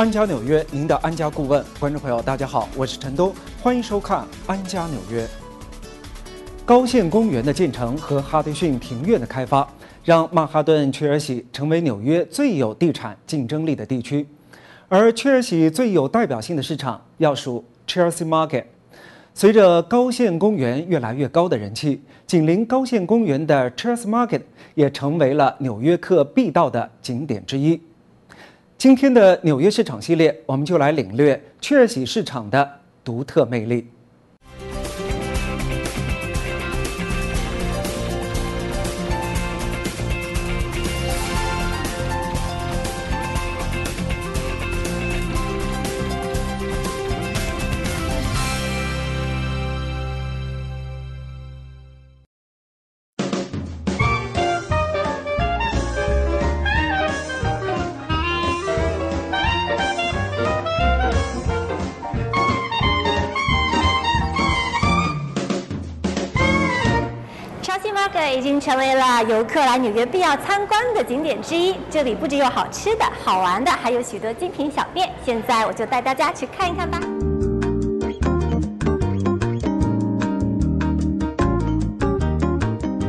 安家纽约，您的安家顾问。观众朋友，大家好，我是陈东，欢迎收看《安家纽约》。高线公园的建成和哈德逊庭院的开发，让曼哈顿切尔西成为纽约最有地产竞争力的地区。而切尔西最有代表性的市场要数 Chelsea Market。随着高线公园越来越高的人气，紧邻高线公园的 Chelsea Market 也成为了纽约客必到的景点之一。 今天的纽约市场系列，我们就来领略切尔西市场的独特魅力。已经成为了游客来纽约必要参观的景点之一。这里不只有好吃的、好玩的，还有许多精品小店。现在我就带大家去看一看吧。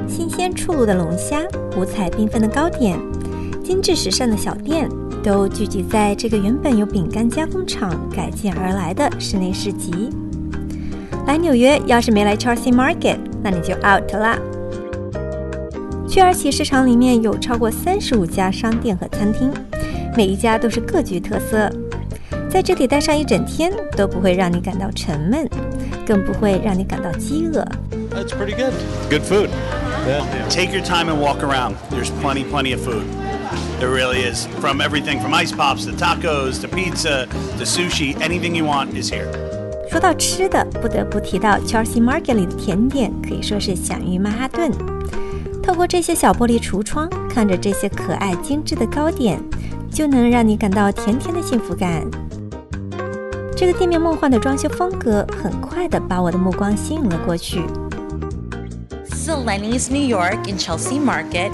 新鲜出炉的龙虾、五彩缤纷的糕点、精致时尚的小店，都聚集在这个原本由饼干加工厂改建而来的室内市集。来纽约要是没来 Chelsea Market， 那你就 out 啦。 切尔西市场里面有超过35家商店和餐厅，每一家都是各具特色。在这里待上一整天都不会让你感到沉闷，更不会让你感到饥饿。That's pretty good. Good food. Yeah. Take your time and walk around. There's plenty of food. There really is. From everything from ice pops to tacos to pizza to sushi, anything you want is here. 说到吃的，不得不提到 Chelsea Market 里的甜点，可以说是享誉曼哈顿。 透过这些小玻璃橱窗，看着这些可爱精致的糕点，就能让你感到甜甜的幸福感。这个店面梦幻的装修风格，很快的把我的目光吸引了过去。This is Leni's New York in Chelsea Market.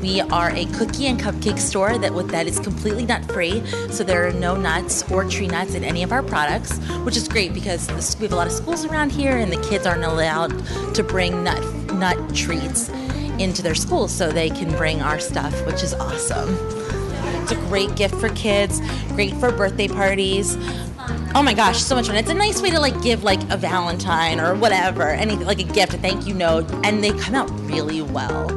We are a cookie and cupcake store that is completely nut-free, so there are no nuts or tree nuts in any of our products, which is great because we have a lot of schools around here, and the kids aren't allowed to bring nut treats. Into their schools so they can bring our stuff, which is awesome. It's a great gift for kids, great for birthday parties. Oh my gosh, so much fun. It's a nice way to like give like a Valentine or whatever, anything like a gift, a thank you note, and they come out really well.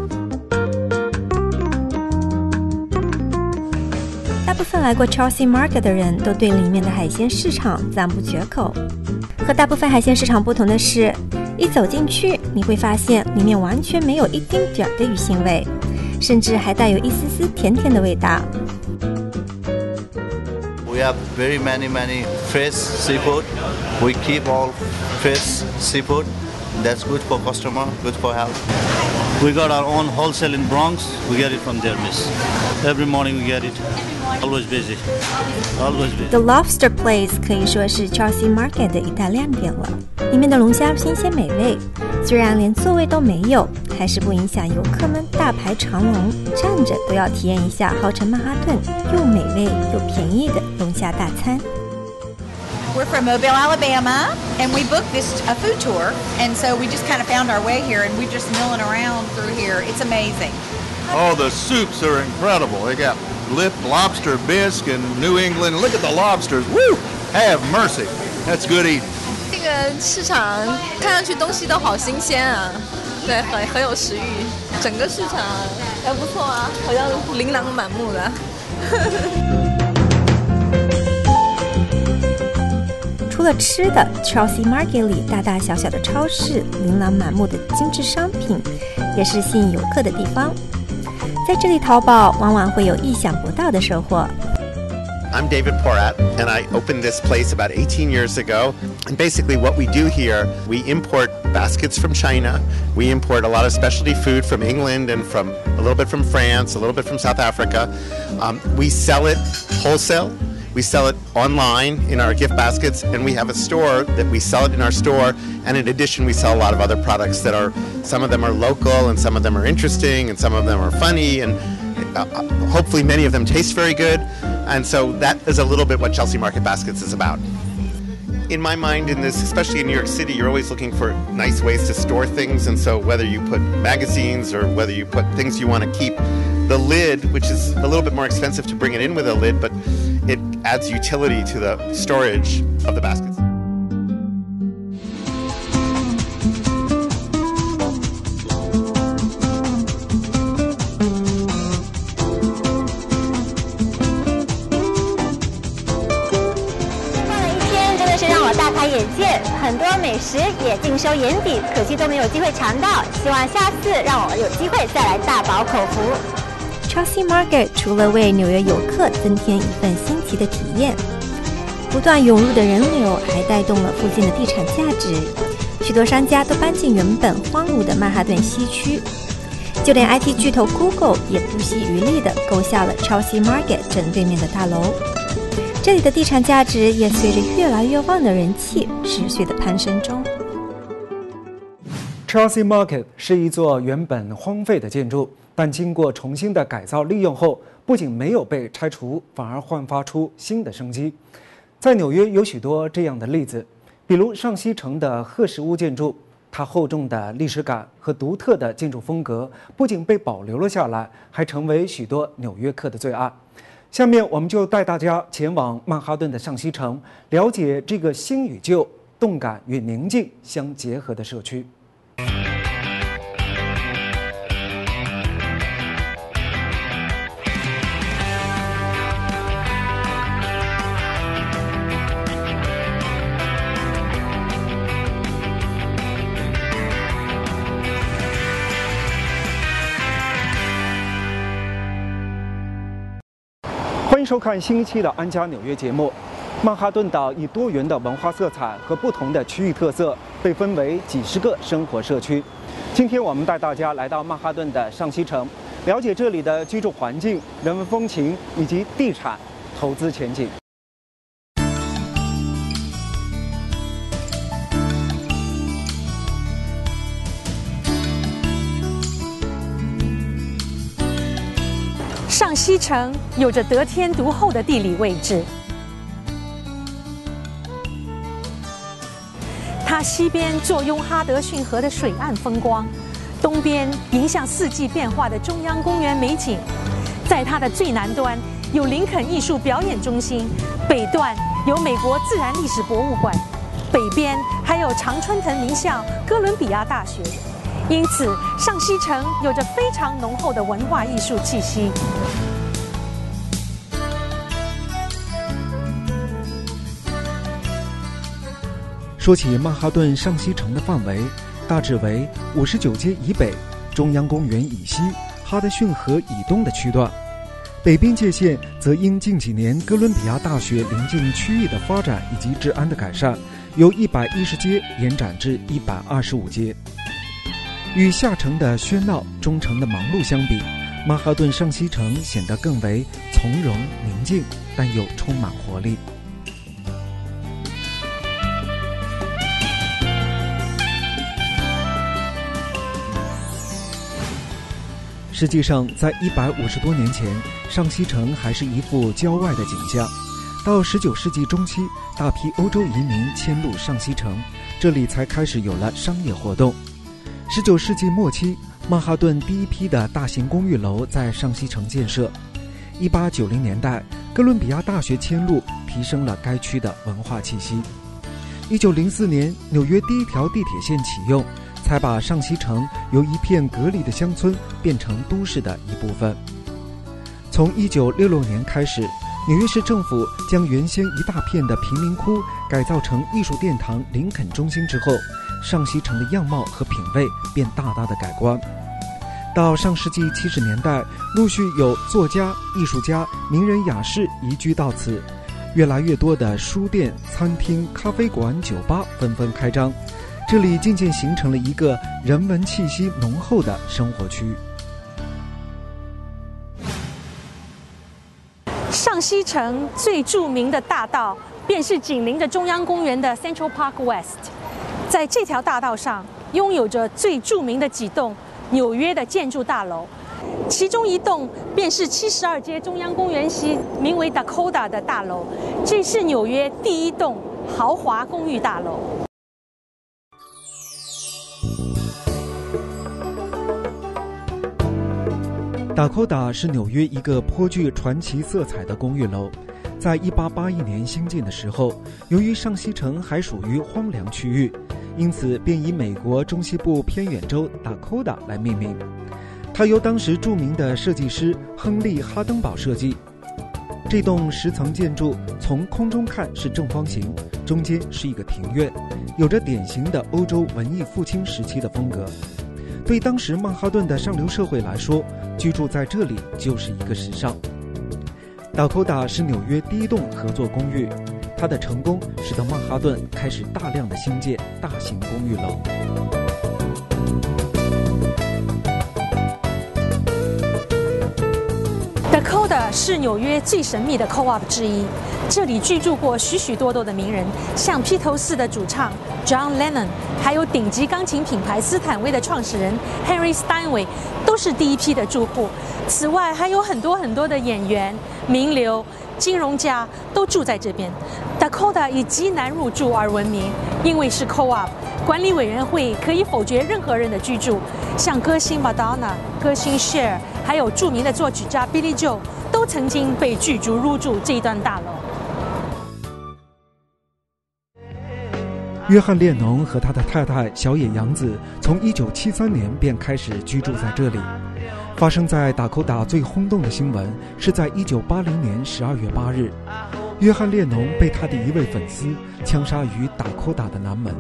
大部分来过 Chelsea Market 的人都对里面的海鲜市场赞不绝口。和大部分海鲜市场不同的是， 一走进去，你会发现里面完全没有一丁点儿的鱼腥味，甚至还带有一丝丝甜甜的味道。We have very many fish, seafood. We keep all fish, seafood. That's good for customer, good for health. We got our own wholesale in Bronx. We get it from there, miss. Every morning we get it. Always busy. Always busy. The Lobster Place 可以说是 Chelsea Market 的一大亮点了。 里面的龙虾新鲜美味，虽然连座位都没有，还是不影响游客们大排长龙，站着都要体验一下号称曼哈顿又美味又便宜的龙虾大餐。We're from Mobile, Alabama, and we booked this a food tour, and so we just kind of found our way here, and we're just milling around through here. It's amazing. Oh, the soups are incredible. They got lipped lobster bisque in New England. Look at the lobsters. Woo! Have mercy. That's good eating. 这个市场看上去东西都好新鲜啊，对，很有食欲。整个市场还不错啊，好像琳琅满目的。除了吃的 ，Chelsea Market 里大大小小的超市、琳琅满目的精致商品，也是吸引游客的地方。在这里淘宝往往会有意想不到的收获。 I'm David Porat, and I opened this place about 18 years ago. And basically what we do here, we import baskets from China. We import a lot of specialty food from England and from a little bit from France, a little bit from South Africa. We sell it wholesale. We sell it online in our gift baskets, and we have a store that we sell it in our store. And in addition, we sell a lot of other products that are, some of them are local, and some of them are interesting, and some of them are funny. And hopefully many of them taste very good, and so that is a little bit what Chelsea Market Baskets is about. In my mind, in this, especially in New York City, you're always looking for nice ways to store things, and so whether you put magazines or whether you put things you want to keep, the lid, which is a little bit more expensive to bring it in with a lid, but it adds utility to the storage of the baskets.很多美食也尽收眼底，可惜都没有机会尝到。希望下次让我有机会再来大饱口福。Chelsea Market 除了为纽约游客增添一份新奇的体验，不断涌入的人流还带动了附近的地产价值。许多商家都搬进原本荒芜的曼哈顿西区，就连 IT 巨头 Google 也不惜余力地购下了 Chelsea Market 正对面的大楼。这里的地产价值也随着越来越旺的人气持续的攀升中。Chelsea Market 是一座原本荒废的建筑，但经过重新的改造利用后，不仅没有被拆除，反而焕发出新的生机。在纽约有许多这样的例子，比如上西城的褐石屋建筑，它厚重的历史感和独特的建筑风格不仅被保留了下来，还成为许多纽约客的最爱。下面我们就带大家前往曼哈顿的上西城，了解这个新与旧、动感与宁静相结合的社区。欢迎收看新一期的《安家纽约》节目。曼哈顿岛以多元的文化色彩和不同的区域特色，被分为几十个生活社区。今天我们带大家来到曼哈顿的上西城，了解这里的居住环境、人文风情以及地产投资前景。上西城有着得天独厚的地理位置，它西边坐拥哈德逊河的水岸风光，东边迎向四季变化的中央公园美景。在它的最南端有林肯艺术表演中心，北段有美国自然历史博物馆，北边还有常春藤名校哥伦比亚大学。因此，上西城有着非常浓厚的文化艺术气息。说起曼哈顿上西城的范围，大致为59街以北、中央公园以西、哈德逊河以东的区段。北边界限则因近几年哥伦比亚大学临近区域的发展以及治安的改善，由110街延展至125街。与下城的喧闹、中城的忙碌相比，曼哈顿上西城显得更为从容、宁静，但又充满活力。实际上，在150多年前，上西城还是一副郊外的景象。到19世纪中期，大批欧洲移民迁入上西城，这里才开始有了商业活动。19世纪末期，曼哈顿第一批的大型公寓楼在上西城建设。1890年代，哥伦比亚大学迁入，提升了该区的文化气息。1904年，纽约第一条地铁线启用，才把上西城由一片隔离的乡村变成都市的一部分。从1966年开始，纽约市政府将原先一大片的贫民窟改造成艺术殿堂林肯中心之后，上西城的样貌和品味便大大的改观。到上世纪70年代，陆续有作家、艺术家、名人雅士移居到此，越来越多的书店、餐厅、咖啡馆、酒吧纷纷开张，这里渐渐形成了一个人文气息浓厚的生活区。上西城最著名的大道便是紧邻着中央公园的 Central Park West。在这条大道上，拥有着最著名的几栋纽约的建筑大楼，其中一栋便是72街中央公园西名为 Dakota 的大楼，这是纽约第一栋豪华公寓大楼。Dakota 是纽约一个颇具传奇色彩的公寓楼。在1881年兴建的时候，由于上西城还属于荒凉区域，因此便以美国中西部偏远州 Dakota 来命名。它由当时著名的设计师亨利·哈登堡设计。这栋10层建筑从空中看是正方形，中间是一个庭院，有着典型的欧洲文艺复兴时期的风格。对当时曼哈顿的上流社会来说，居住在这里就是一个时尚。Dakota 是纽约第一栋合作公寓，它的成功使得曼哈顿开始大量的兴建大型公寓楼。Dakota 是纽约最神秘的 Co-op 之一，这里居住过许许多多的名人，像披头士的主唱 John Lennon， 还有顶级钢琴品牌斯坦威的创始人 Henry Steinway， 都是第一批的住户。此外，还有很多的演员、名流、金融家都住在这边。Dakota 以极难入住而闻名，因为是 Co-op， 管理委员会可以否决任何人的居住，像歌星 Madonna、歌星 Cher， 还有著名的作曲家 Billy Joel 都曾经被拒绝入住这一段大楼。约翰列侬和他的太太小野洋子从1973年便开始居住在这里。发生在Dakota最轰动的新闻是在1980年12月8日，约翰列侬被他的一位粉丝枪杀于Dakota的南门。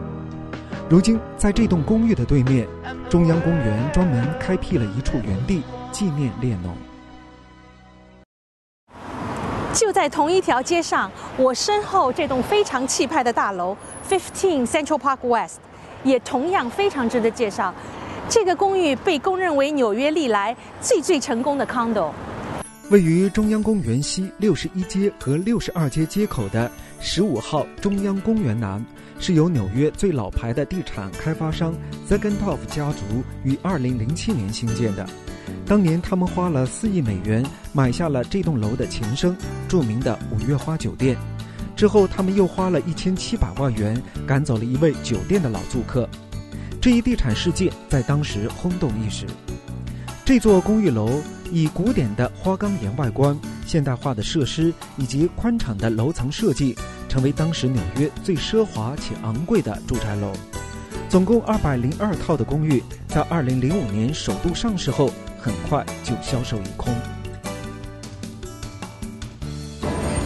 如今，在这栋公寓的对面，中央公园专门开辟了一处园地纪念列侬。就在同一条街上，我身后这栋非常气派的大楼 15 Central Park West 也同样非常值得介绍。这个公寓被公认为纽约历来最成功的 condo。 位于中央公园西61街和62街接口的15号中央公园南，是由纽约最老牌的地产开发商 Zegendorf 家族于2007年兴建的。当年他们花了4亿美元买下了这栋楼的前身著名的五月花酒店，之后他们又花了1700万元赶走了一位酒店的老住客。这一地产事件在当时轰动一时。这座公寓楼以古典的花岗岩外观、现代化的设施以及宽敞的楼层设计，成为当时纽约最奢华且昂贵的住宅楼。总共202套的公寓在2005年首度上市后，很快就销售一空。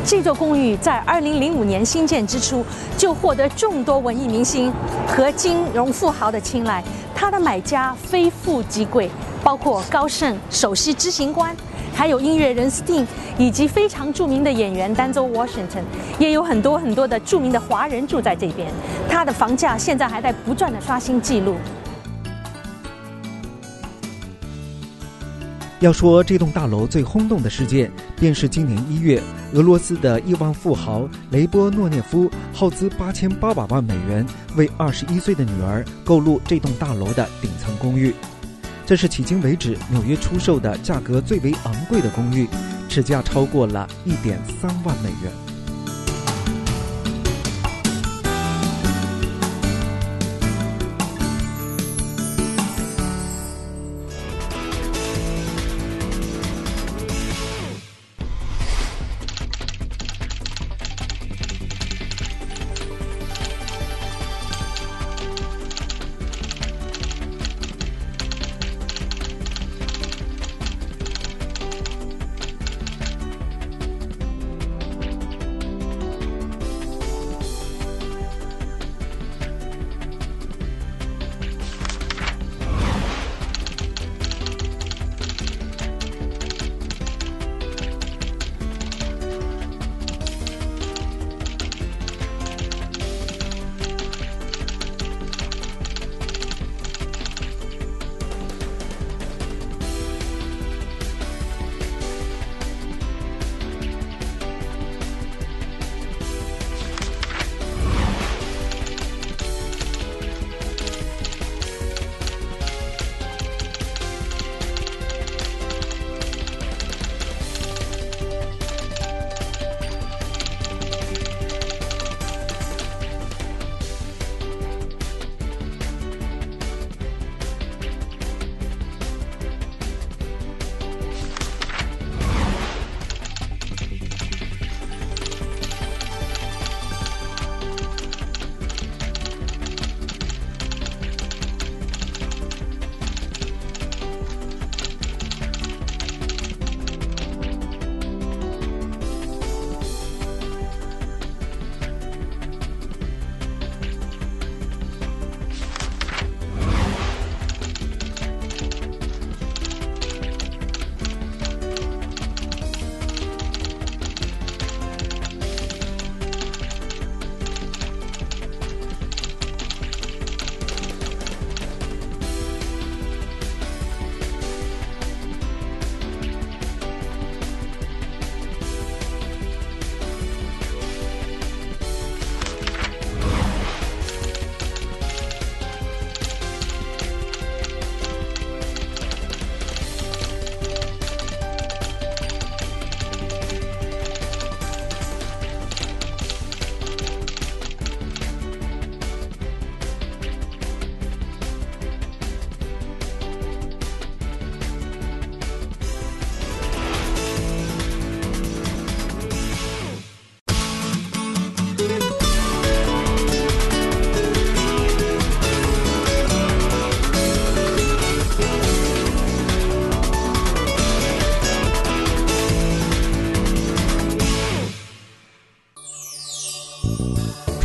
这座公寓在2005年新建之初就获得众多文艺明星和金融富豪的青睐，它的买家非富即贵，包括高盛首席执行官，还有音乐人 Sting， 以及非常著名的演员丹泽尔·华盛顿，也有很多的著名的华人住在这边。它的房价现在还在不断的刷新记录。要说这栋大楼最轰动的事件，便是今年1月，俄罗斯的亿万富豪雷波诺涅夫耗资8800万美元为21岁的女儿购入这栋大楼的顶层公寓。这是迄今为止纽约出售的价格最为昂贵的公寓，尺价超过了1.3万美元。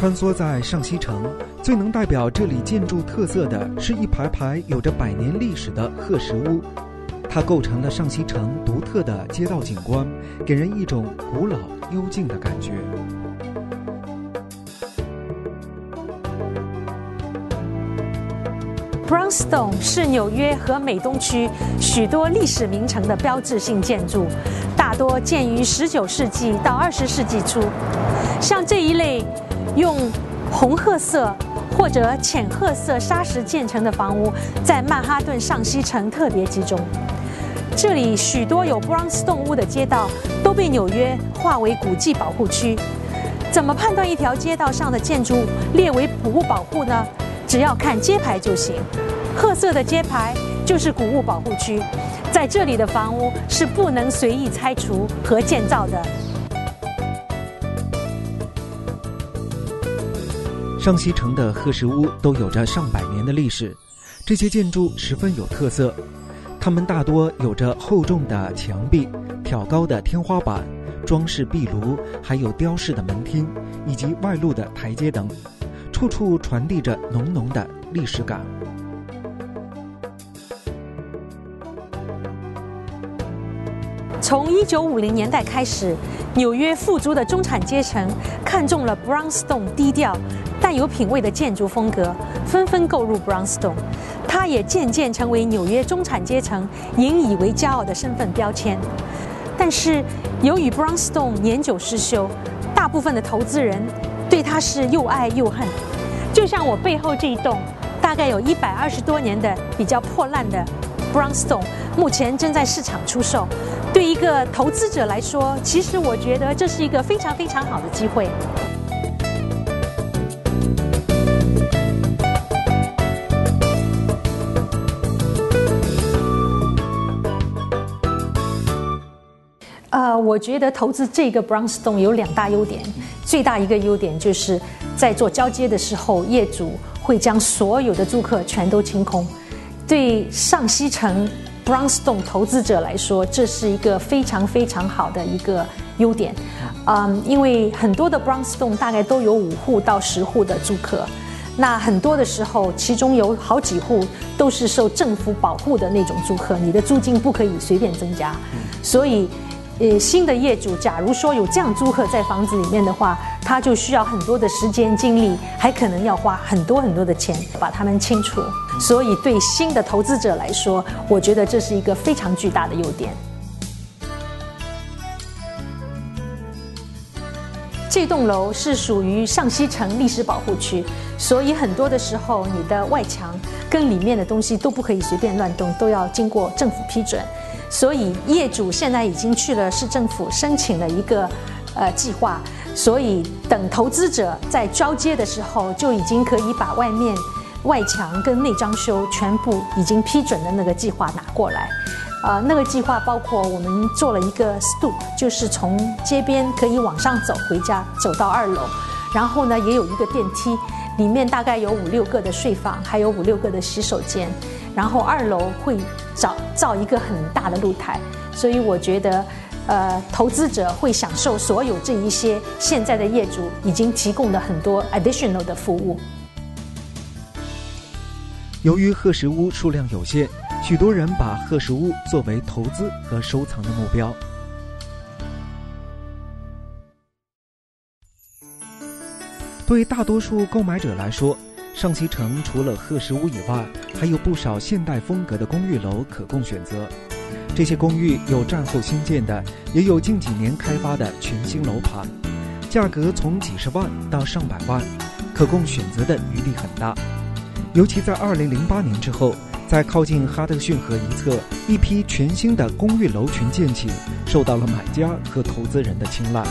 穿梭在上西城，最能代表这里建筑特色的是一排排有着百年历史的褐石屋，它构成了上西城独特的街道景观，给人一种古老幽静的感觉。Brownstone 是纽约和美东区许多历史名城的标志性建筑，大多建于19世纪到20世纪初。像这一类用红褐色或者浅褐色砂石建成的房屋，在曼哈顿上西城特别集中。这里许多有 Brownstone 屋的街道都被纽约划为古迹保护区。怎么判断一条街道上的建筑列为古物保护呢？只要看街牌就行，褐色的街牌就是古物保护区，在这里的房屋是不能随意拆除和建造的。上西城的褐石屋都有着上百年的历史，这些建筑十分有特色，它们大多有着厚重的墙壁、挑高的天花板、装饰壁炉，还有雕饰的门厅以及外露的台阶等。处处传递着浓浓的历史感。从1950年代开始，纽约富足的中产阶层看中了 Brownstone 低调但有品味的建筑风格，纷纷购入 Brownstone。它也渐渐成为纽约中产阶层引以为骄傲的身份标签。但是，由于 Brownstone 年久失修，大部分的投资人对它是又爱又恨，就像我背后这一栋大概有120多年的比较破烂的 Brownstone， 目前正在市场出售。对一个投资者来说，其实我觉得这是一个非常好的机会。我觉得投资这个 Brownstone 有2大优点。最大一个优点就是在做交接的时候，业主会将所有的租客全都清空。对上西城 Brownstone 投资者来说，这是一个非常好的一个优点。因为很多的 Brownstone 大概都有5户到10户的租客，那很多的时候，其中有好几户都是受政府保护的那种租客，你的租金不可以随便增加，所以新的业主假如说有这样租客在房子里面的话，他就需要很多的时间精力，还可能要花很多的钱把他们清除。所以对新的投资者来说，我觉得这是一个非常巨大的优点。这栋楼是属于上西城历史保护区，所以很多的时候你的外墙跟里面的东西都不可以随便乱动，都要经过政府批准。所以业主现在已经去了市政府申请了一个计划，所以等投资者在交接的时候，就已经可以把外面外墙跟内装修全部已经批准的那个计划拿过来。那个计划包括我们做了一个 stoop， 就是从街边可以往上走回家，走到2楼，然后呢也有一个电梯，里面大概有5、6个的睡房，还有5、6个的洗手间，然后2楼会造一个很大的露台。所以我觉得投资者会享受所有这一些现在的业主已经提供了很多 additional 的服务。由于褐石屋数量有限，许多人把褐石屋作为投资和收藏的目标。对大多数购买者来说，上西城除了褐石屋以外，还有不少现代风格的公寓楼可供选择。这些公寓有战后新建的，也有近几年开发的全新楼盘，价格从几10万到上百万，可供选择的余地很大。尤其在2008年之后，在靠近哈德逊河一侧，一批全新的公寓楼群建起，受到了买家和投资人的青睐。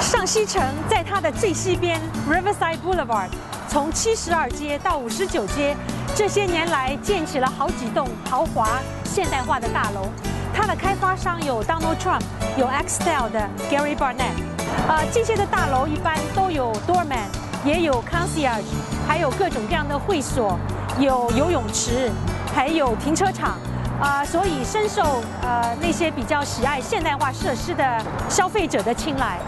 上西城在它的最西边 Riverside Boulevard， 从72街到59街，这些年来建起了好几栋豪华现代化的大楼。它的开发商有 Donald Trump， 有 X-Style 的 Gary Barnett。这些的大楼一般都有 doorman， 也有 concierge， 还有各种各样的会所，有游泳池，还有停车场。所以深受那些比较喜爱现代化设施的消费者的青睐。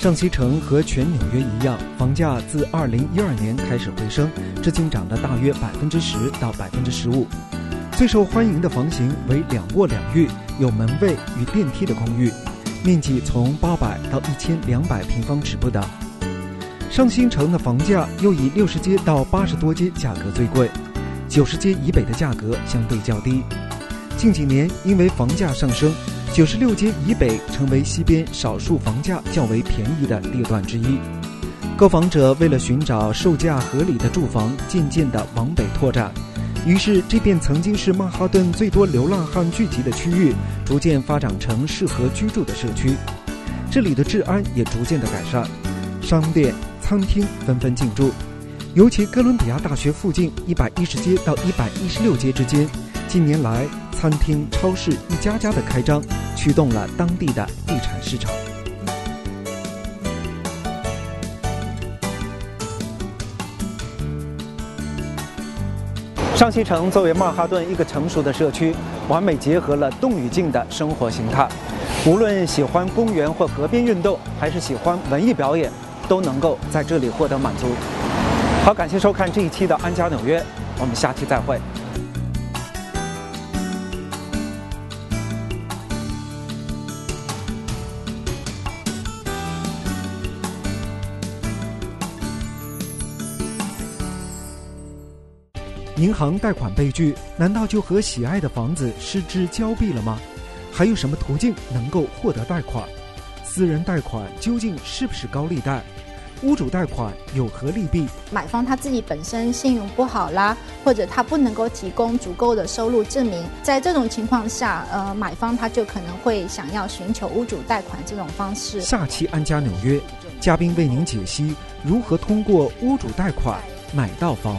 上西城和全纽约一样，房价自2012年开始回升，至今涨了大约10%到15%。最受欢迎的房型为2卧2浴、有门卫与电梯的公寓，面积从800到1200平方尺不等。上新城的房价又以60街到80多街价格最贵，90街以北的价格相对较低。近几年因为房价上升，96街以北成为西边少数房价较为便宜的地段之一。购房者为了寻找售价合理的住房，渐渐地往北拓展。于是，这便曾经是曼哈顿最多流浪汉聚集的区域，逐渐发展成适合居住的社区。这里的治安也逐渐的改善，商店、餐厅纷纷进驻。尤其哥伦比亚大学附近110街到116街之间，近年来餐厅、超市一家家的开张，驱动了当地的地产市场。上西城作为曼哈顿一个成熟的社区，完美结合了动与静的生活形态。无论喜欢公园或河边运动，还是喜欢文艺表演，都能够在这里获得满足。好，感谢收看这一期的安家纽约，我们下期再会。银行贷款被拒，难道就和喜爱的房子失之交臂了吗？还有什么途径能够获得贷款？私人贷款究竟是不是高利贷？屋主贷款有何利弊？买方他自己本身信用不好啦，或者他不能够提供足够的收入证明，在这种情况下，买方他就可能会想要寻求屋主贷款这种方式。下期安家纽约，嘉宾为您解析如何通过屋主贷款买到房。